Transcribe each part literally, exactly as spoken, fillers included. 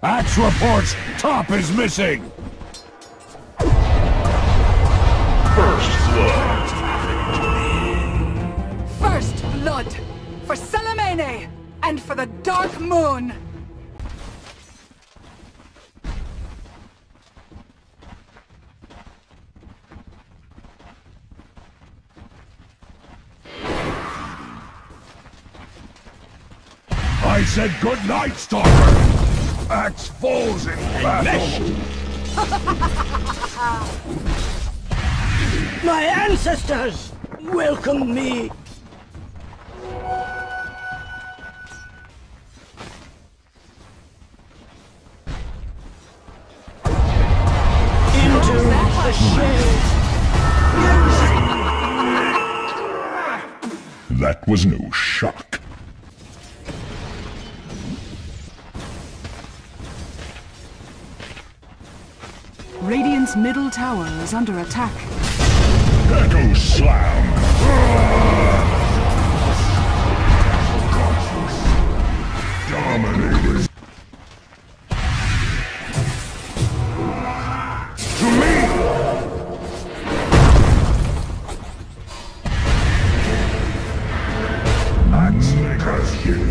Axe reports top is missing! First blood! First blood! For Salamene! And for the Dark Moon! I said good night, Stalker! Axe falls in battle! My ancestors welcome me! Into the shade! That was no shock. Radiant's middle tower is under attack. Echo slam! Dominated. To me! Axe makers here.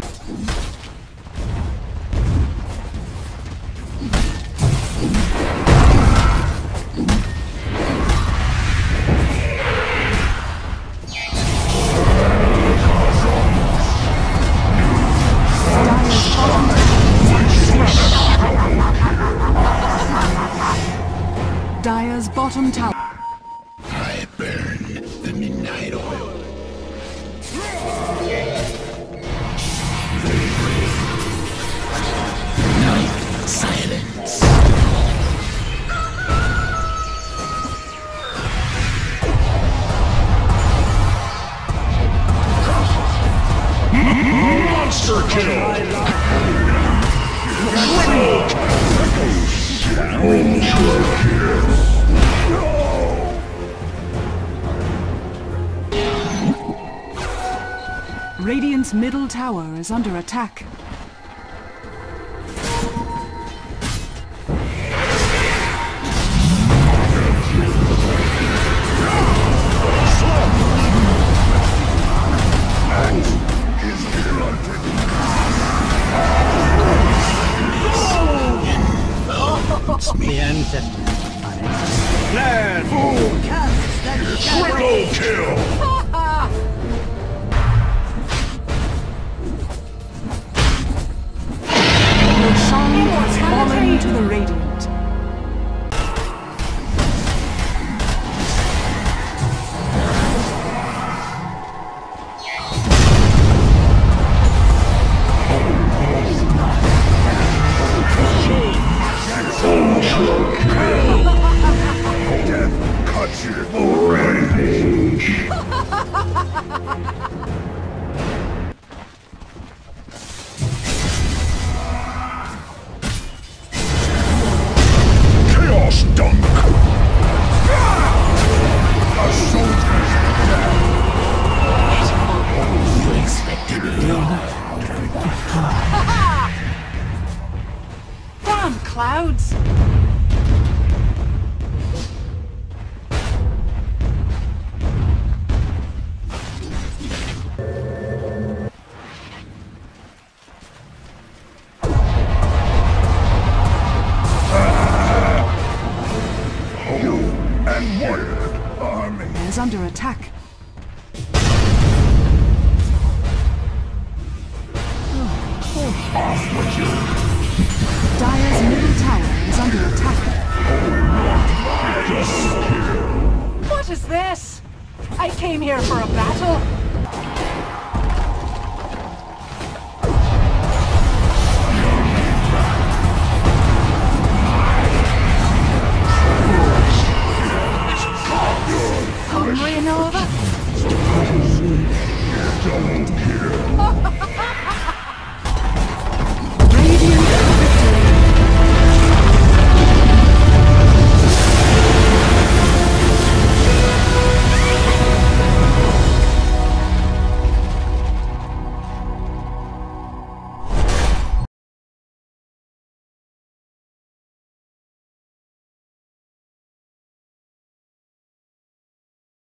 Dire's bottom tower. I burn the midnight oil. Night silence. Monster kill. Monster kill. Radiant's middle tower is under attack. Me ancestors are in fool! Triple kill! Falling to the Radiant. Death cuts you already. Down, clouds! Ah, you and word army is under attack. Off with you! Dire's middle tower is under attack. What is this? I came here for a battle.